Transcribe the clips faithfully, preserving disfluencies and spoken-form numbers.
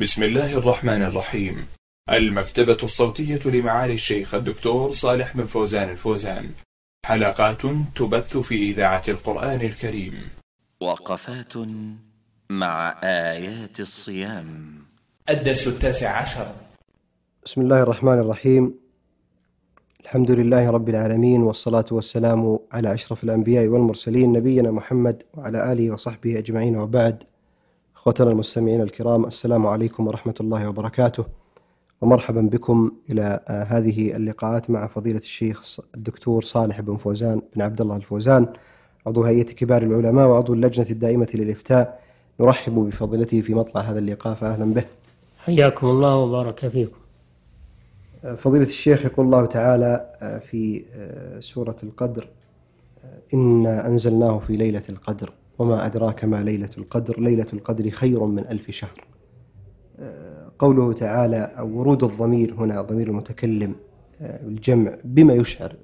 بسم الله الرحمن الرحيم. المكتبة الصوتية لمعالي الشيخ الدكتور صالح بن فوزان الفوزان، حلقات تبث في إذاعة القرآن الكريم. وقفات مع آيات الصيام، الدرس التاسع عشر. بسم الله الرحمن الرحيم. الحمد لله رب العالمين، والصلاة والسلام على أشرف الأنبياء والمرسلين، نبينا محمد وعلى آله وصحبه أجمعين، وبعد. أخوتنا المستمعين الكرام، السلام عليكم ورحمة الله وبركاته، ومرحبا بكم إلى هذه اللقاءات مع فضيلة الشيخ الدكتور صالح بن فوزان بن عبد الله الفوزان، عضو هيئة كبار العلماء وعضو اللجنة الدائمة للإفتاء. نرحب بفضيلته في مطلع هذا اللقاء، فأهلا به. حياكم الله وبارك فيكم. فضيلة الشيخ، يقول الله تعالى في سورة القدر: إنا أنزلناه في ليلة القدر وما أدراك ما ليلة القدر، ليلة القدر خير من ألف شهر. قوله تعالى أو ورود الضمير هنا، ضمير المتكلم الجمع، بما يشعر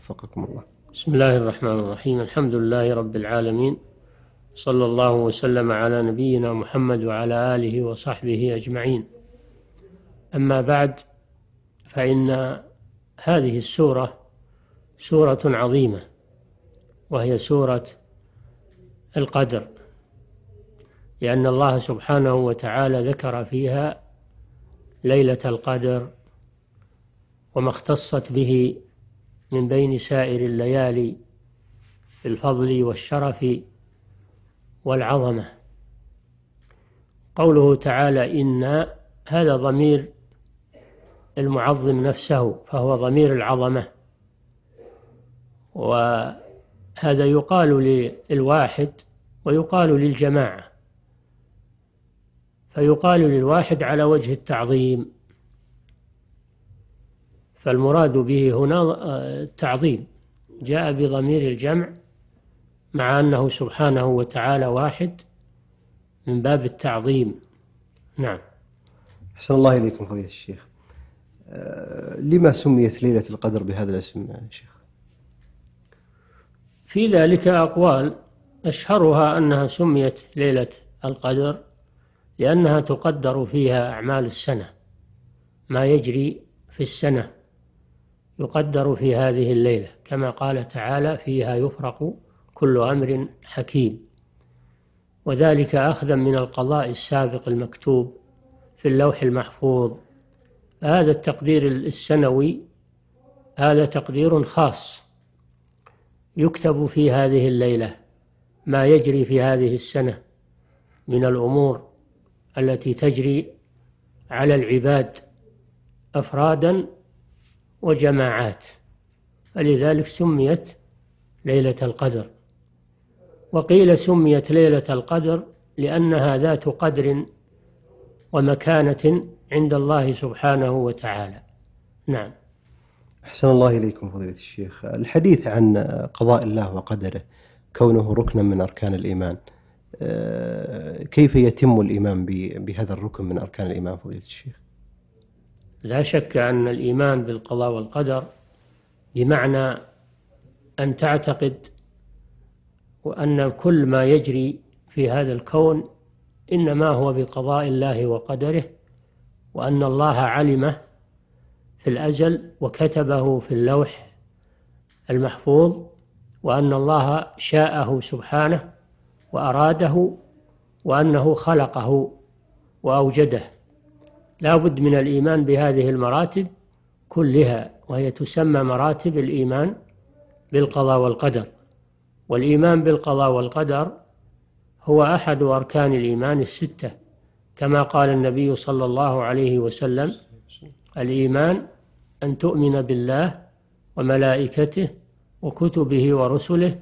وفقكم الله؟ بسم الله الرحمن الرحيم. الحمد لله رب العالمين، صلى الله وسلم على نبينا محمد وعلى آله وصحبه أجمعين. أما بعد، فإن هذه السورة سورة عظيمة، وهي سورة القدر، لأن الله سبحانه وتعالى ذكر فيها ليلة القدر وما اختصت به من بين سائر الليالي بالفضل والشرف والعظمة. قوله تعالى إنا، هذا ضمير المعظم نفسه، فهو ضمير العظمة، وهذا يقال للواحد ويقال للجماعة، فيقال للواحد على وجه التعظيم، فالمراد به هنا التعظيم، جاء بضمير الجمع مع أنه سبحانه وتعالى واحد من باب التعظيم. نعم. أحسن الله إليكم فضيلة الشيخ. لما سميت ليلة القدر بهذا الاسم يا شيخ؟ في ذلك أقوال، أشهرها أنها سميت ليلة القدر لأنها تقدر فيها أعمال السنة، ما يجري في السنة يقدر في هذه الليلة، كما قال تعالى فيها يفرق كل أمر حكيم، وذلك أخذا من القضاء السابق المكتوب في اللوح المحفوظ. هذا التقدير السنوي هذا تقدير خاص يكتب في هذه الليلة ما يجري في هذه السنة من الأمور التي تجري على العباد أفرادا وجماعات، فلذلك سميت ليلة القدر. وقيل سميت ليلة القدر لأنها ذات قدر ومكانة عند الله سبحانه وتعالى. نعم. أحسن الله إليكم فضيلة الشيخ. الحديث عن قضاء الله وقدره، كونه ركنا من أركان الإيمان، كيف يتم الإيمان بهذا الركن من أركان الإيمان فضيلة الشيخ؟ لا شك أن الإيمان بالقضاء والقدر بمعنى أن تعتقد وأن كل ما يجري في هذا الكون إنما هو بقضاء الله وقدره، وأن الله علمه في الأزل وكتبه في اللوح المحفوظ، وأن الله شاءه سبحانه وأراده، وأنه خلقه وأوجده. لا بد من الإيمان بهذه المراتب كلها، وهي تسمى مراتب الإيمان بالقضاء والقدر. والإيمان بالقضاء والقدر هو أحد أركان الإيمان الستة، كما قال النبي صلى الله عليه وسلم: الإيمان أن تؤمن بالله وملائكته وكتبه ورسله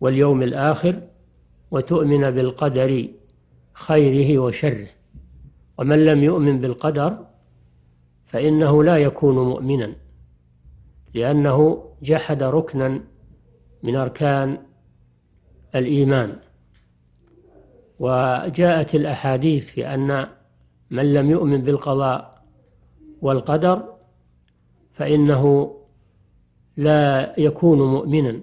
واليوم الآخر، وتؤمن بالقدر خيره وشره، ومن لم يؤمن بالقدر فإنه لا يكون مؤمنا، لأنه جحد ركنا من أركان الإيمان. وجاءت الأحاديث في أن من لم يؤمن بالقضاء والقدر فإنه لا يكون مؤمنا،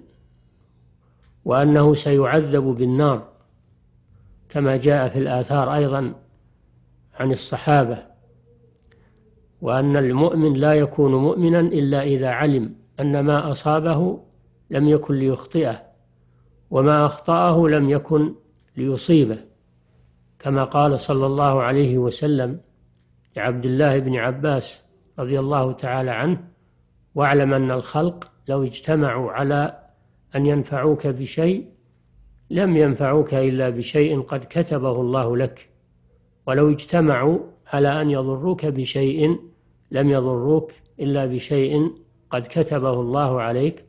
وأنه سيعذب بالنار، كما جاء في الآثار أيضا عن الصحابة، وأن المؤمن لا يكون مؤمنا إلا إذا علم أن ما أصابه لم يكن ليخطئه، وما أخطأه لم يكن ليصيبه، كما قال صلى الله عليه وسلم لعبد الله بن عباس رضي الله تعالى عنه: واعلم أن الخلق لو اجتمعوا على أن ينفعوك بشيء لم ينفعوك إلا بشيء قد كتبه الله لك، ولو اجتمعوا على أن يضروك بشيء لم يضروك إلا بشيء قد كتبه الله عليك،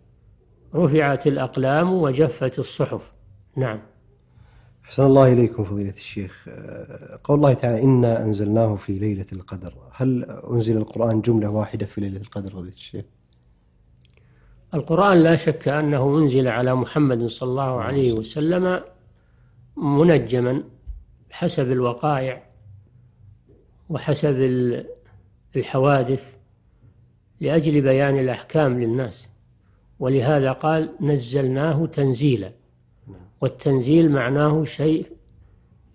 رفعت الأقلام وجفت الصحف. نعم. أحسن الله إليكم فضيلة الشيخ. قول الله تعالى: إنا أنزلناه في ليلة القدر، هل أنزل القرآن جملة واحدة في ليلة القدر فضيلة الشيخ؟ القرآن لا شك أنه أنزل على محمد صلى الله عليه وسلم منجما حسب الوقائع وحسب الحوادث لأجل بيان الأحكام للناس، ولهذا قال: نزلناه تنزيلا. والتنزيل معناه شيء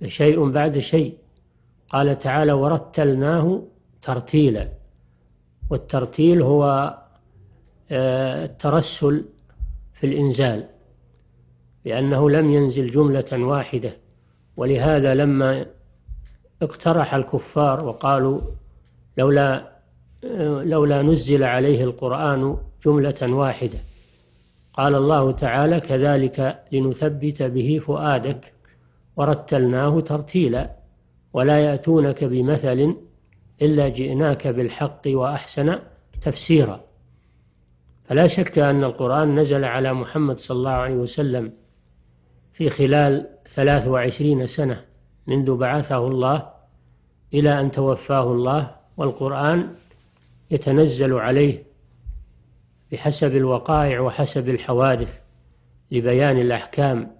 شيء بعد شيء. قال تعالى: ورتلناه ترتيلا. والترتيل هو الترسل في الإنزال، لأنه لم ينزل جملة واحدة. ولهذا لما اقترح الكفار وقالوا لولا لولا نزل عليه القرآن جملة واحدة، قال الله تعالى: كذلك لنثبت به فؤادك ورتلناه ترتيلا، ولا يأتونك بمثل إلا جئناك بالحق وأحسن تفسيرا. فلا شك أن القرآن نزل على محمد صلى الله عليه وسلم في خلال ثلاث وعشرين سنة منذ بعثه الله إلى أن توفاه الله، والقرآن يتنزل عليه بحسب الوقائع وحسب الحوادث لبيان الأحكام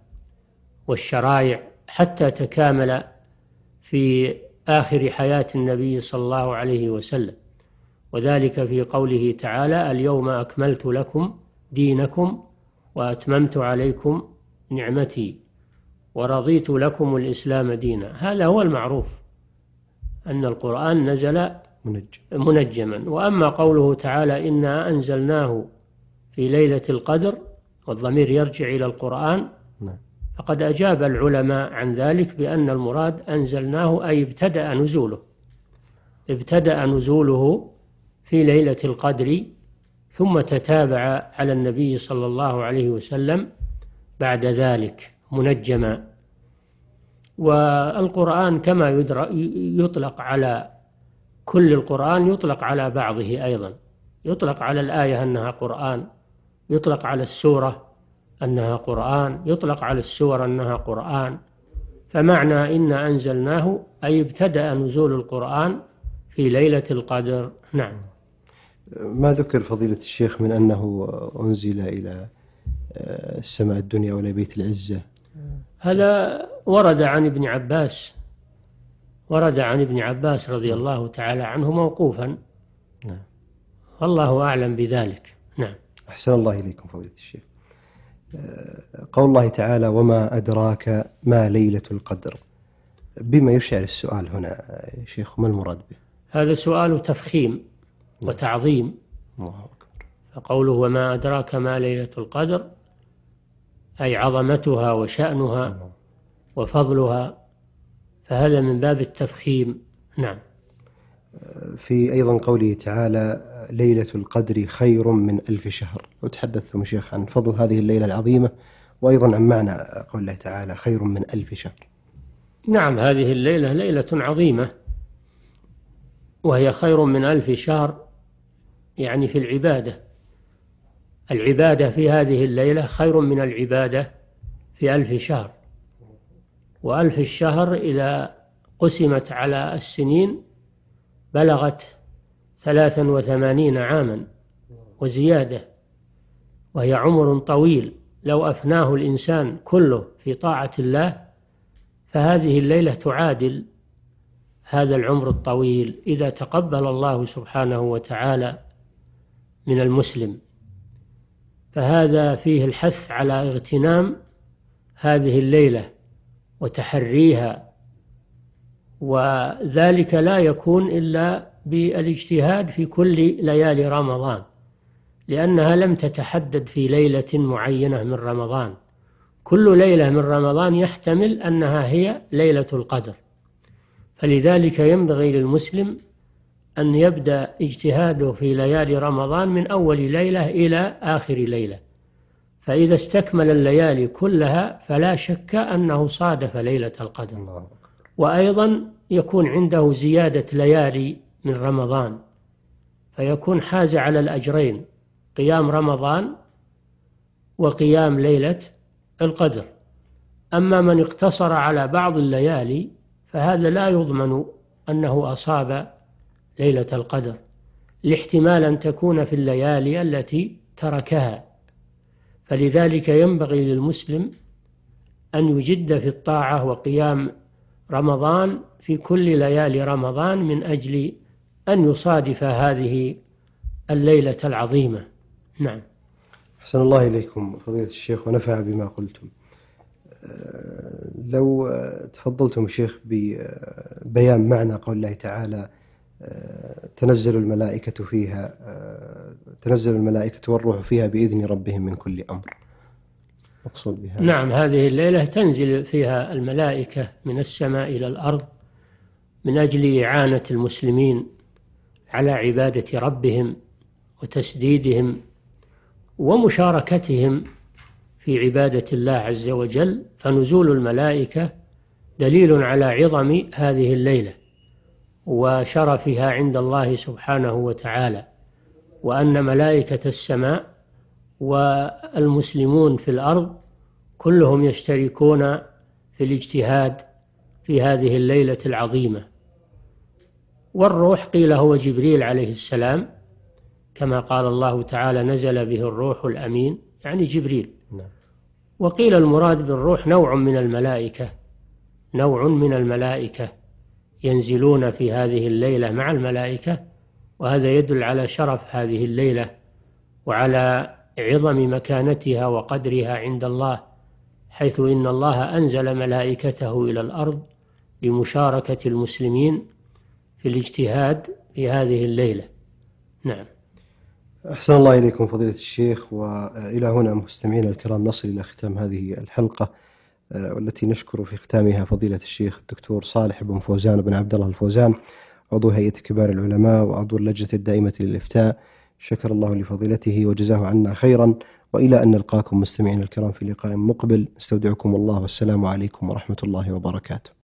والشرائع، حتى تكامل في آخر حياة النبي صلى الله عليه وسلم، وذلك في قوله تعالى: اليوم أكملت لكم دينكم وأتممت عليكم نعمتي ورضيت لكم الإسلام دينا. هذا هو المعروف، أن القرآن نزل منجما. وأما قوله تعالى: إنا أنزلناه في ليلة القدر، والضمير يرجع إلى القرآن، فقد أجاب العلماء عن ذلك بأن المراد أنزلناه أي ابتدأ نزوله ابتدأ نزوله في ليلة القدر، ثم تتابع على النبي صلى الله عليه وسلم بعد ذلك منجما. والقرآن كما يطلق على كل القرآن يطلق على بعضه أيضا، يطلق على الآية أنها قرآن، يطلق على السورة أنها قرآن، يطلق على السور أنها قرآن. فمعنى إنا أنزلناه أي ابتدأ نزول القرآن في ليلة القدر. نعم. ما ذكر فضيلة الشيخ من أنه أنزل إلى السماء الدنيا ولا بيت العزة؟ هذا ورد عن ابن عباس ورد عن ابن عباس رضي الله تعالى عنه موقوفا. نعم. والله أعلم بذلك. نعم. أحسن الله إليكم فضيلة الشيخ. قول الله تعالى: وما أدراك ما ليلة القدر، بما يشعر السؤال هنا يا شيخ، ما المراد به؟ هذا سؤال تفخيم وتعظيم. الله أكبر. فقوله: وما أدراك ما ليلة القدر، أي عظمتها وشأنها وفضلها، فهذا من باب التفخيم. نعم. في أيضا قوله تعالى: ليلة القدر خير من ألف شهر. وتحدثتم شيخ عن فضل هذه الليلة العظيمة، وأيضا عن معنى قول الله تعالى: خير من ألف شهر. نعم، هذه الليلة ليلة عظيمة، وهي خير من ألف شهر، يعني في العبادة. العبادة في هذه الليلة خير من العبادة في ألف شهر. وألف الشهر إذا قسمت على السنين بلغت ثلاثا وثمانين عاما وزيادة، وهي عمر طويل لو أفناه الإنسان كله في طاعة الله، فهذه الليلة تعادل هذا العمر الطويل إذا تقبل الله سبحانه وتعالى من المسلم. فهذا فيه الحث على اغتنام هذه الليلة وتحريها وذلك لا يكون إلا بالاجتهاد في كل ليالي رمضان، لأنها لم تتحدد في ليلة معينة من رمضان، كل ليلة من رمضان يحتمل أنها هي ليلة القدر. فلذلك ينبغي للمسلم أن يبدأ اجتهاده في ليالي رمضان من أول ليلة إلى آخر ليلة، فإذا استكمل الليالي كلها فلا شك أنه صادف ليلة القدر. وأيضا يكون عنده زيادة ليالي من رمضان، فيكون حاز على الأجرين، قيام رمضان وقيام ليلة القدر. أما من اقتصر على بعض الليالي فهذا لا يضمن أنه أصاب ليلة القدر، لاحتمال أن تكون في الليالي التي تركها. فلذلك ينبغي للمسلم أن يجد في الطاعة وقيام رمضان في كل ليالي رمضان من أجل أن يصادف هذه الليلة العظيمة. نعم. أحسن الله إليكم فضيلة الشيخ ونفع بما قلتم. لو تفضلتم الشيخ ببيان معنى قول الله تعالى تنزل الملائكة فيها تنزل الملائكة والروح فيها بإذن ربهم من كل أمر، مقصود بها؟ نعم، هذه الليلة تنزل فيها الملائكة من السماء إلى الأرض من أجل إعانة المسلمين على عبادة ربهم وتسديدهم ومشاركتهم في عبادة الله عز وجل. فنزول الملائكة دليل على عظم هذه الليلة وشرفها عند الله سبحانه وتعالى، وأن ملائكة السماء والمسلمون في الأرض كلهم يشتركون في الاجتهاد في هذه الليلة العظيمة. والروح قيل هو جبريل عليه السلام، كما قال الله تعالى نزل به الروح الأمين، يعني جبريل. وقيل المراد بالروح نوع من الملائكة، نوع من الملائكة ينزلون في هذه الليلة مع الملائكة، وهذا يدل على شرف هذه الليلة وعلى عظم مكانتها وقدرها عند الله، حيث إن الله أنزل ملائكته إلى الأرض لمشاركة المسلمين في الاجتهاد في هذه الليلة. نعم. أحسن الله إليكم فضيلة الشيخ. وإلى هنا مستمعينا الكرام نصل إلى ختام هذه الحلقة، والتي نشكر في ختامها فضيلة الشيخ الدكتور صالح بن فوزان بن عبد الله الفوزان، عضو هيئة كبار العلماء وعضو اللجنة الدائمة للإفتاء. شكر الله لفضيلته وجزاه عنا خيرا، وإلى أن نلقاكم مستمعينا الكرام في لقاء مقبل، استودعكم الله والسلام عليكم ورحمة الله وبركاته.